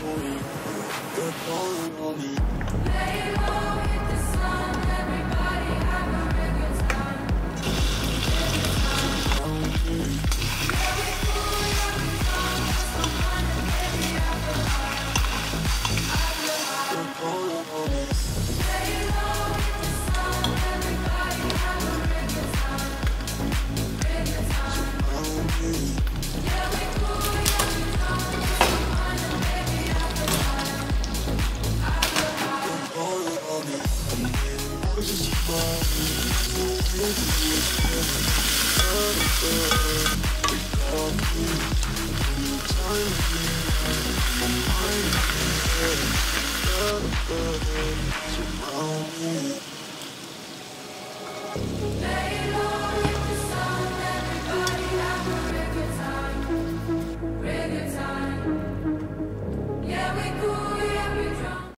Everybody have a real good time. Yeah, we cool.